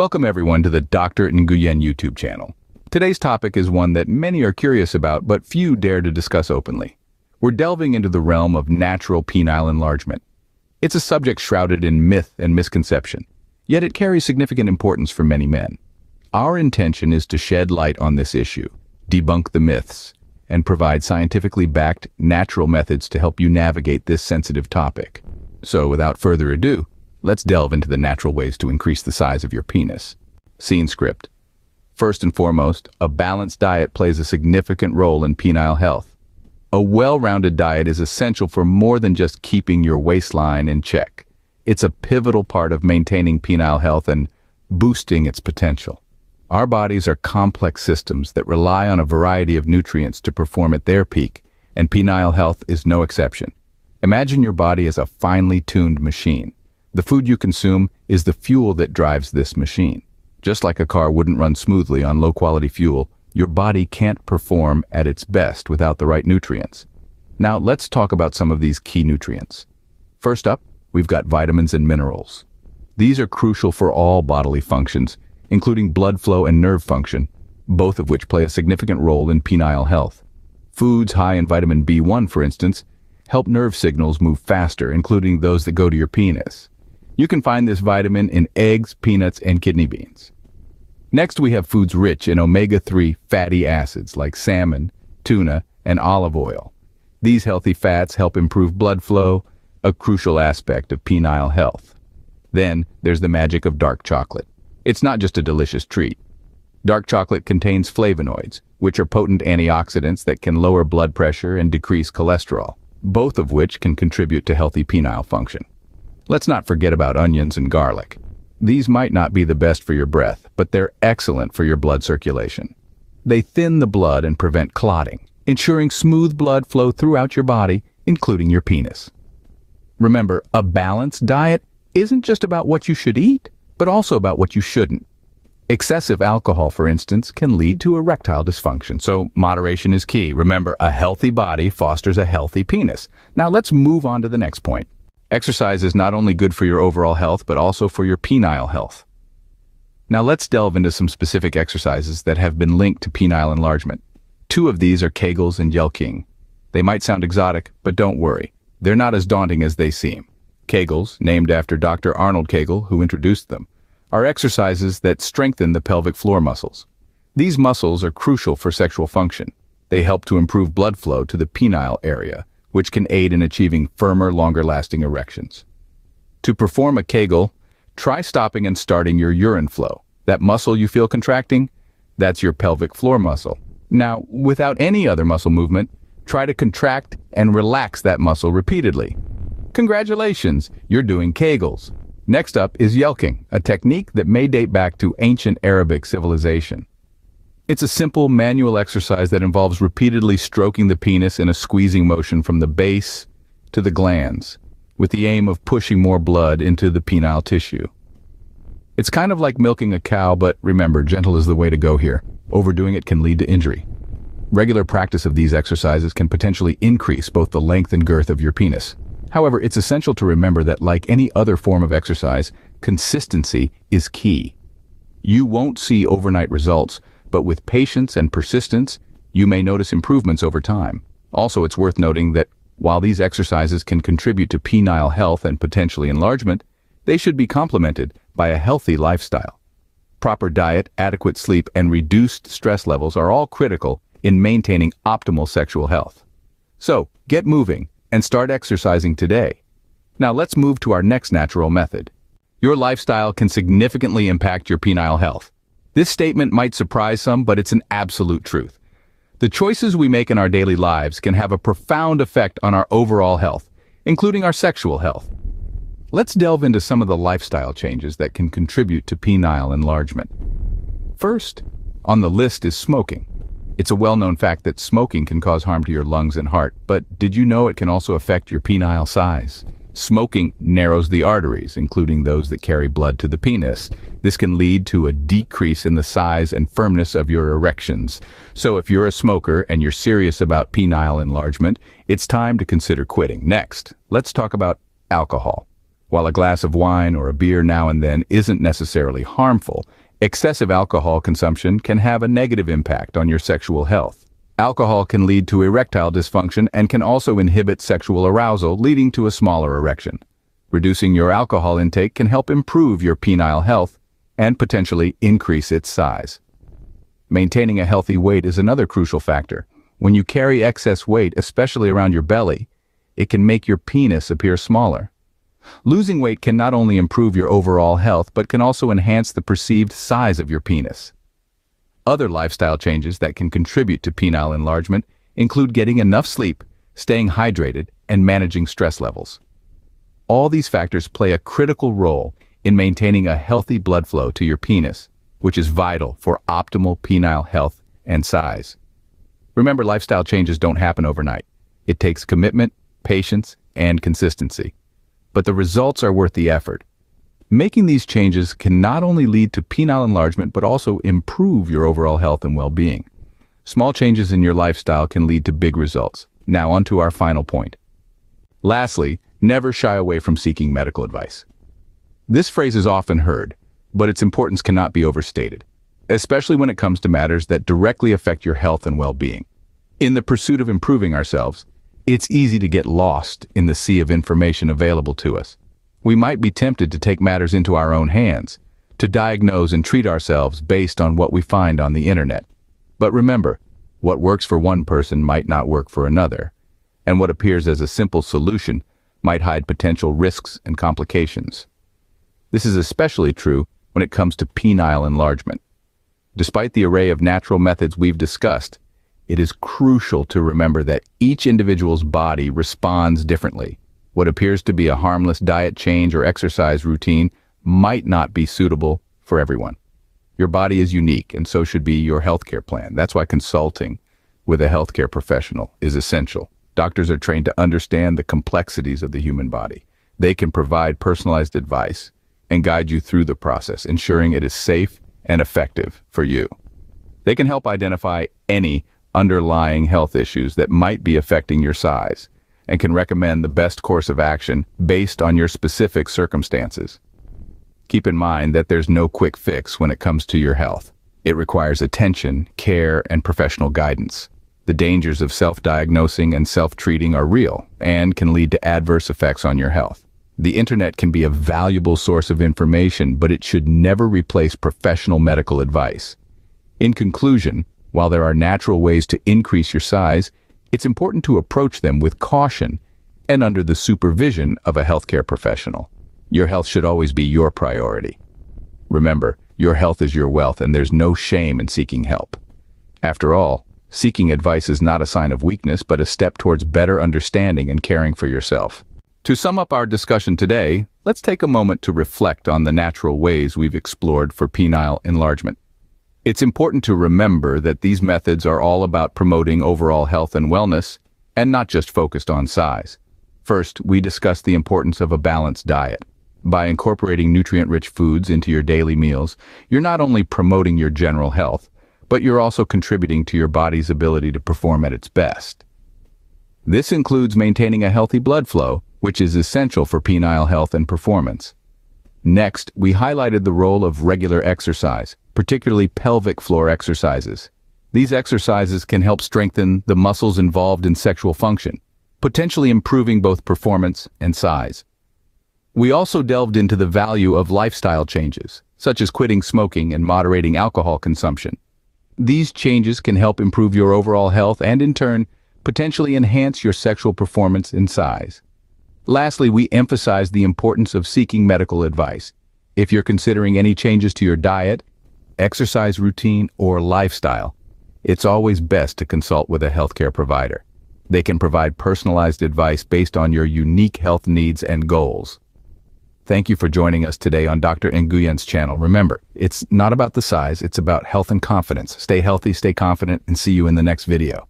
Welcome everyone to the Dr. Nguyen YouTube channel. Today's topic is one that many are curious about, but few dare to discuss openly. We're delving into the realm of natural penile enlargement. It's a subject shrouded in myth and misconception, yet it carries significant importance for many men. Our intention is to shed light on this issue, debunk the myths, and provide scientifically backed, natural methods to help you navigate this sensitive topic. So without further ado, let's delve into the natural ways to increase the size of your penis. Scene script. First and foremost, a balanced diet plays a significant role in penile health. A well-rounded diet is essential for more than just keeping your waistline in check. It's a pivotal part of maintaining penile health and boosting its potential. Our bodies are complex systems that rely on a variety of nutrients to perform at their peak, and penile health is no exception. Imagine your body as a finely tuned machine. The food you consume is the fuel that drives this machine. Just like a car wouldn't run smoothly on low-quality fuel, your body can't perform at its best without the right nutrients. Now let's talk about some of these key nutrients. First up, we've got vitamins and minerals. These are crucial for all bodily functions, including blood flow and nerve function, both of which play a significant role in penile health. Foods high in vitamin B1, for instance, help nerve signals move faster, including those that go to your penis. You can find this vitamin in eggs, peanuts, and kidney beans. Next, we have foods rich in omega-3 fatty acids like salmon, tuna, and olive oil. These healthy fats help improve blood flow, a crucial aspect of penile health. Then, there's the magic of dark chocolate. It's not just a delicious treat. Dark chocolate contains flavonoids, which are potent antioxidants that can lower blood pressure and decrease cholesterol, both of which can contribute to healthy penile function. Let's not forget about onions and garlic. These might not be the best for your breath, but they're excellent for your blood circulation. They thin the blood and prevent clotting, ensuring smooth blood flow throughout your body, including your penis. Remember, a balanced diet isn't just about what you should eat, but also about what you shouldn't. Excessive alcohol, for instance, can lead to erectile dysfunction, so moderation is key. Remember, a healthy body fosters a healthy penis. Now let's move on to the next point. Exercise is not only good for your overall health, but also for your penile health. Now let's delve into some specific exercises that have been linked to penile enlargement. Two of these are Kegels and Yelking. They might sound exotic, but don't worry. They're not as daunting as they seem. Kegels, named after Dr. Arnold Kegel, who introduced them, are exercises that strengthen the pelvic floor muscles. These muscles are crucial for sexual function. They help to improve blood flow to the penile area, which can aid in achieving firmer, longer-lasting erections. To perform a Kegel, try stopping and starting your urine flow. That muscle you feel contracting, that's your pelvic floor muscle. Now, without any other muscle movement, try to contract and relax that muscle repeatedly. Congratulations, you're doing Kegels. Next up is Yelking, a technique that may date back to ancient Arabic civilization. It's a simple manual exercise that involves repeatedly stroking the penis in a squeezing motion from the base to the glands, with the aim of pushing more blood into the penile tissue. It's kind of like milking a cow, but remember, gentle is the way to go here. Overdoing it can lead to injury. Regular practice of these exercises can potentially increase both the length and girth of your penis. However, it's essential to remember that, like any other form of exercise, consistency is key. You won't see overnight results, but with patience and persistence, you may notice improvements over time. Also, it's worth noting that while these exercises can contribute to penile health and potentially enlargement, they should be complemented by a healthy lifestyle. Proper diet, adequate sleep, and reduced stress levels are all critical in maintaining optimal sexual health. So, get moving and start exercising today. Now let's move to our next natural method. Your lifestyle can significantly impact your penile health. This statement might surprise some, but it's an absolute truth. The choices we make in our daily lives can have a profound effect on our overall health, including our sexual health. Let's delve into some of the lifestyle changes that can contribute to penile enlargement. First on the list is smoking. It's a well-known fact that smoking can cause harm to your lungs and heart, but did you know it can also affect your penile size? Smoking narrows the arteries, including those that carry blood to the penis. This can lead to a decrease in the size and firmness of your erections. So if you're a smoker and you're serious about penile enlargement, it's time to consider quitting. Next, let's talk about alcohol. While a glass of wine or a beer now and then isn't necessarily harmful, excessive alcohol consumption can have a negative impact on your sexual health. Alcohol can lead to erectile dysfunction and can also inhibit sexual arousal, leading to a smaller erection. Reducing your alcohol intake can help improve your penile health and potentially increase its size. Maintaining a healthy weight is another crucial factor. When you carry excess weight, especially around your belly, it can make your penis appear smaller. Losing weight can not only improve your overall health, but can also enhance the perceived size of your penis. Other lifestyle changes that can contribute to penile enlargement include getting enough sleep, staying hydrated, and managing stress levels. All these factors play a critical role in maintaining a healthy blood flow to your penis, which is vital for optimal penile health and size. Remember, lifestyle changes don't happen overnight. It takes commitment, patience, and consistency. But the results are worth the effort. Making these changes can not only lead to penile enlargement, but also improve your overall health and well-being. Small changes in your lifestyle can lead to big results. Now on to our final point. Lastly, never shy away from seeking medical advice. This phrase is often heard, but its importance cannot be overstated, especially when it comes to matters that directly affect your health and well-being. In the pursuit of improving ourselves, it's easy to get lost in the sea of information available to us. We might be tempted to take matters into our own hands, to diagnose and treat ourselves based on what we find on the internet. But remember, what works for one person might not work for another, and what appears as a simple solution might hide potential risks and complications. This is especially true when it comes to penile enlargement. Despite the array of natural methods we've discussed, it is crucial to remember that each individual's body responds differently. What appears to be a harmless diet change or exercise routine might not be suitable for everyone. Your body is unique, and so should be your healthcare plan. That's why consulting with a healthcare professional is essential. Doctors are trained to understand the complexities of the human body. They can provide personalized advice and guide you through the process, ensuring it is safe and effective for you. They can help identify any underlying health issues that might be affecting your size and can recommend the best course of action based on your specific circumstances. Keep in mind that there's no quick fix when it comes to your health. It requires attention, care, and professional guidance. The dangers of self-diagnosing and self-treating are real and can lead to adverse effects on your health. The internet can be a valuable source of information, but it should never replace professional medical advice. In conclusion, while there are natural ways to increase your size, it's important to approach them with caution and under the supervision of a healthcare professional. Your health should always be your priority. Remember, your health is your wealth, and there's no shame in seeking help. After all, seeking advice is not a sign of weakness, but a step towards better understanding and caring for yourself. To sum up our discussion today, let's take a moment to reflect on the natural ways we've explored for penile enlargement. It's important to remember that these methods are all about promoting overall health and wellness, and not just focused on size. First, we discussed the importance of a balanced diet. By incorporating nutrient-rich foods into your daily meals, you're not only promoting your general health, but you're also contributing to your body's ability to perform at its best. This includes maintaining a healthy blood flow, which is essential for penile health and performance. Next, we highlighted the role of regular exercise, particularly pelvic floor exercises. These exercises can help strengthen the muscles involved in sexual function, potentially improving both performance and size. We also delved into the value of lifestyle changes, such as quitting smoking and moderating alcohol consumption. These changes can help improve your overall health and, in turn, potentially enhance your sexual performance and size. Lastly, we emphasized the importance of seeking medical advice. If you're considering any changes to your diet, exercise routine, or lifestyle, it's always best to consult with a healthcare provider. They can provide personalized advice based on your unique health needs and goals. Thank you for joining us today on Dr. Nguyen's channel. Remember, it's not about the size, it's about health and confidence. Stay healthy, stay confident, and see you in the next video.